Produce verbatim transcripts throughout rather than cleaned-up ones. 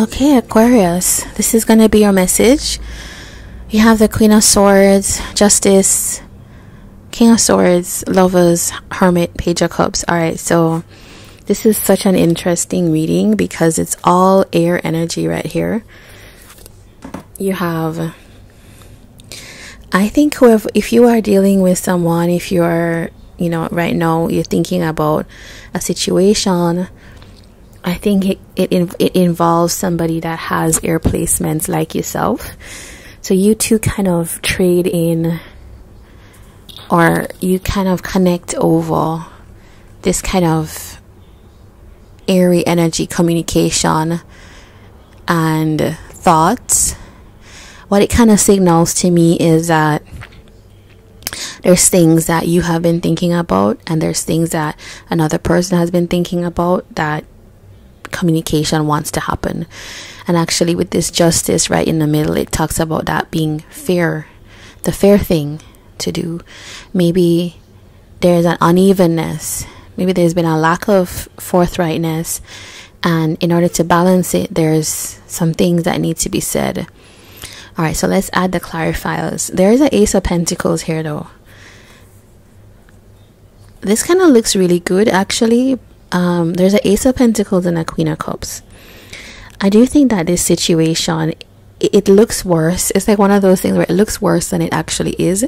Okay, Aquarius, this is going to be your message. You have the Queen of Swords, Justice, King of Swords, Lovers, Hermit, Page of Cups. All right, so this is such an interesting reading because it's all air energy right here. You have, I think whoever, if you are dealing with someone, if you are, you know, right now you're thinking about a situation, I think it, it, it involves somebody that has air placements like yourself. So you two kind of trade in, or you kind of connect over this kind of airy energy communication and thoughts. What it kind of signals to me is that there's things that you have been thinking about, and there's things that another person has been thinking about that communication wants to happen. And actually with this Justice right in the middle, it talks about that being fair, the fair thing to do. Maybe there's an unevenness, maybe there's been a lack of forthrightness, and in order to balance it, there's some things that need to be said. All right, so let's add the clarifiers. There is an Ace of Pentacles here, though. This kind of looks really good, actually. Um, there's an Ace of Pentacles and a Queen of Cups. I do think that this situation, it, it looks worse. It's like one of those things where it looks worse than it actually is.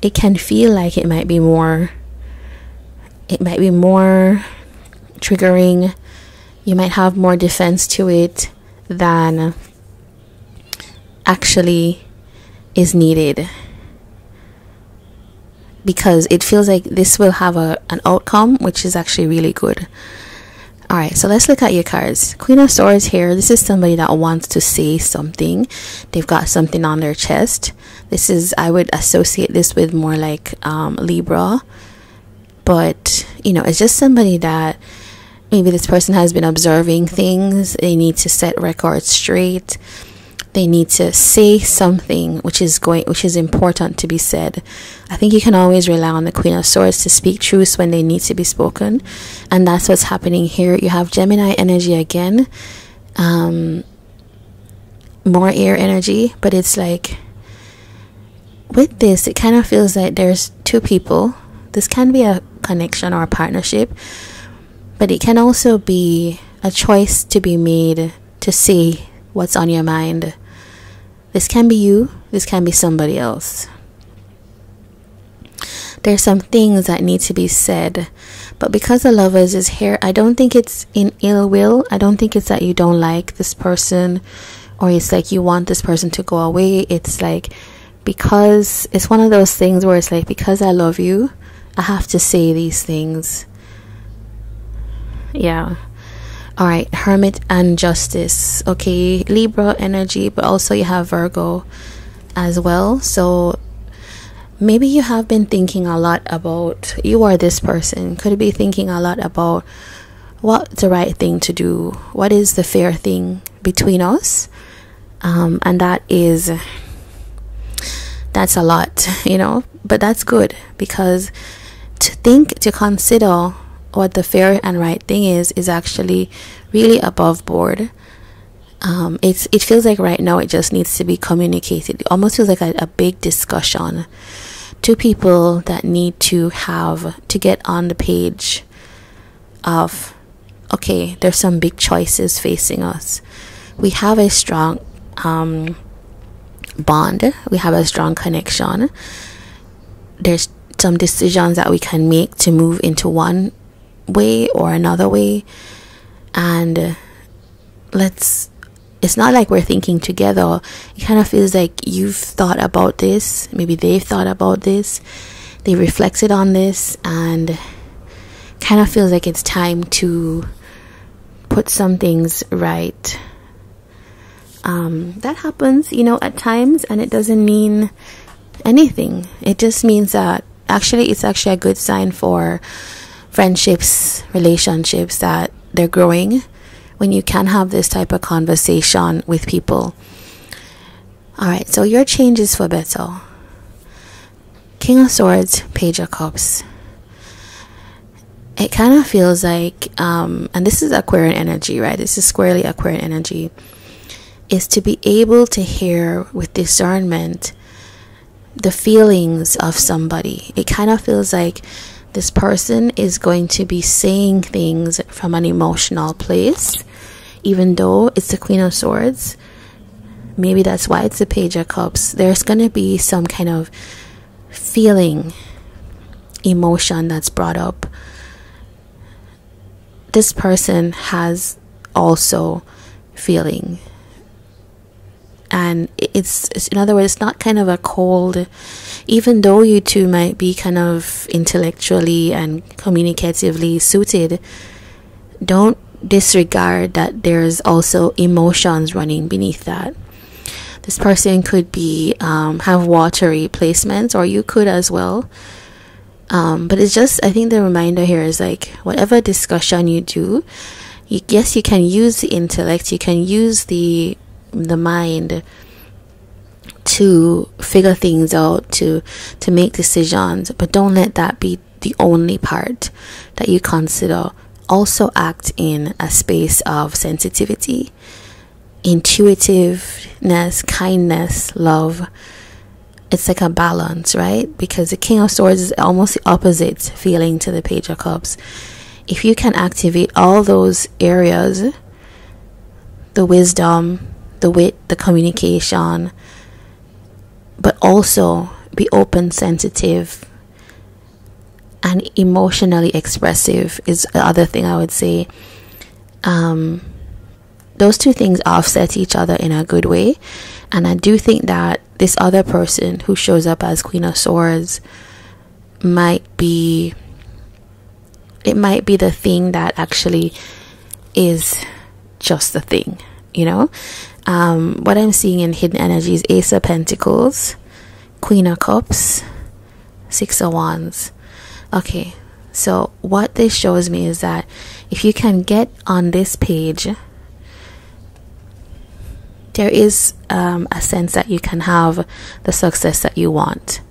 It can feel like it might be more, it might be more triggering. You might have more defense to it than actually is needed, because it feels like this will have a an outcome which is actually really good. All right, so let's look at your cards. Queen of Swords here. This is somebody that wants to say something. They've got something on their chest. This is, I would associate this with more like um, Libra, but you know, it's just somebody that maybe this person has been observing things. They need to set records straight. They need to say something which is going, which is important to be said. I think you can always rely on the Queen of Swords to speak truths when they need to be spoken, and that's what's happening here. You have Gemini energy again, um, more air energy, but it's like with this, it kind of feels like there's two people. This can be a connection or a partnership, but it can also be a choice to be made to say what's on your mind. This can be you, this can be somebody else. There's some things that need to be said, but because the Lovers is here, I don't think it's in ill will. I don't think it's that you don't like this person, or it's like you want this person to go away. It's like, because it's one of those things where it's like, because I love you, I have to say these things. Yeah. All right, Hermit and Justice. Okay, Libra energy, but also you have Virgo as well. So maybe you have been thinking a lot about, you or this person could be thinking a lot about what's the right thing to do, what is the fair thing between us, um, and that is, that's a lot, you know. But that's good, because to think, to consider what the fair and right thing is is actually really above board. Um, it's it feels like right now it just needs to be communicated. It almost feels like a, a big discussion. Two people that need to have to get on the page of, okay, there's some big choices facing us. We have a strong um, bond. We have a strong connection. There's some decisions that we can make to move into one way or another way, and let's, it's not like we're thinking together. It kind of feels like you've thought about this, maybe they've thought about this, they reflected on this, and kind of feels like it's time to put some things right. Um, that happens, you know, at times, and it doesn't mean anything. It just means that actually it's actually a good sign for friendships, relationships, that they're growing when you can have this type of conversation with people. All right, so your change is for better. King of Swords, Page of Cups. it kind of feels like, um, and this is Aquarian energy, right? This is squarely Aquarian energy, is to be able to hear with discernment the feelings of somebody. It kind of feels like this person is going to be saying things from an emotional place, even though it's the Queen of Swords. Maybe that's why it's the Page of Cups. There's going to be some kind of feeling, emotion that's brought up. This person has also feeling. And it's, it's, in other words, it's not kind of a cold, even though you two might be kind of intellectually and communicatively suited, don't disregard that there's also emotions running beneath that. This person could be um, have watery placements, or you could as well. Um, but it's just, I think the reminder here is like, whatever discussion you do, you, yes, you can use the intellect, you can use the the mind to figure things out, to to make decisions, but don't let that be the only part that you consider. Also act in a space of sensitivity, intuitiveness, kindness, love. It's like a balance, right? Because the King of Swords is almost the opposite feeling to the Page of Cups. If you can activate all those areas, the wisdom, the wit, the communication, but also be open, sensitive, and emotionally expressive is the other thing I would say. Um, those two things offset each other in a good way. And I do think that this other person who shows up as Queen of Swords might be, it might be the thing that actually is just the thing, you know? Um, what I'm seeing in hidden energy is Ace of Pentacles, Queen of Cups, Six of Wands. Okay, so what this shows me is that if you can get on this page, there is um, a sense that you can have the success that you want.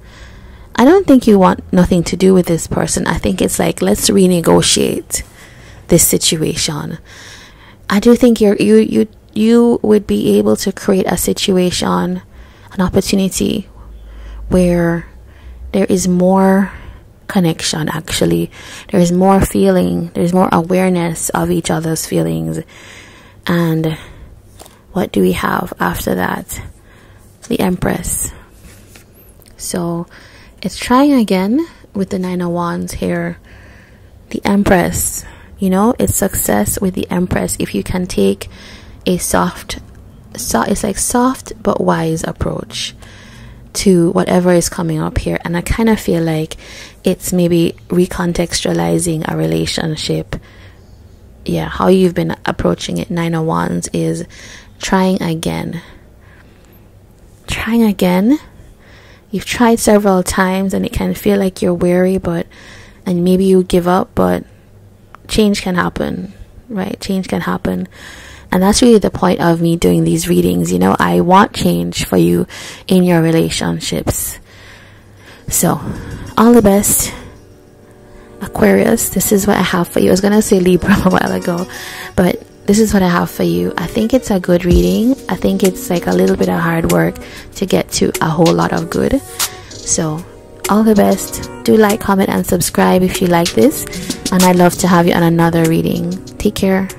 I don't think you want nothing to do with this person. I think it's like, let's renegotiate this situation. I do think you're, you you you would be able to create a situation, an opportunity where there is more connection. Actually, there is more feeling, there's more awareness of each other's feelings. And what do we have after that? The Empress. So it's trying again with the Nine of Wands here. The Empress, you know, it's success with the Empress if you can take a soft, so it's like soft but wise approach to whatever is coming up here. And I kind of feel like it's maybe recontextualizing a relationship. Yeah, how you've been approaching it. Nine of Wands is trying again. Trying again. You've tried several times and it can feel like you're weary, but, and maybe you give up, but change can happen, right? Change can happen. And that's really the point of me doing these readings. You know, I want change for you in your relationships. So, all the best, Aquarius. This is what I have for you. I was going to say Libra a while ago, but this is what I have for you. I think it's a good reading. I think it's like a little bit of hard work to get to a whole lot of good. So, all the best. Do like, comment, and subscribe if you like this. And I'd love to have you on another reading. Take care.